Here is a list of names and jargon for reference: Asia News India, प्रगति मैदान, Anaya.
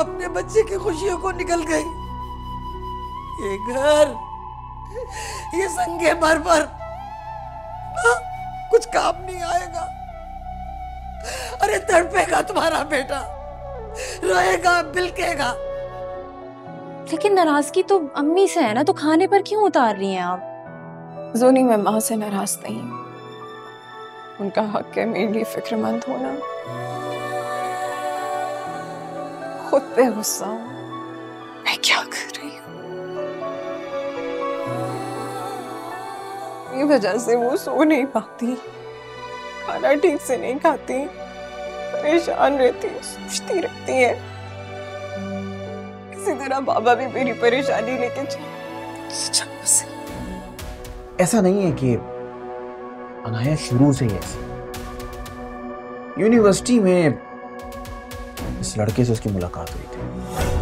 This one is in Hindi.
अपने बच्चे की खुशियों को निकल गई। ये घर, ये संगे मरमर कुछ काम नहीं आएगा। अरे तड़पेगा तुम्हारा बेटा, रोएगा, बिलकेगा। लेकिन नाराजगी तो अम्मी से है ना, तो खाने पर क्यों उतार रही हैं आप? जोनी, मैं माँ से नाराज नहीं हूँ। उनका हक है मेरे लिए फिक्रमंद होना। खुद पे गुस्सा हूँ, मैं क्या कर रही हूँ। ये वजह से वो सो नहीं पाती, खाना ठीक से नहीं खाती, परेशान रहती है, सोचती रहती है। इसी तरह बाबा भी मेरी परेशानी लेके चल। ऐसा नहीं है कि अनाया शुरू से ही ऐसी। यूनिवर्सिटी में इस लड़के से उसकी मुलाकात हुई थी।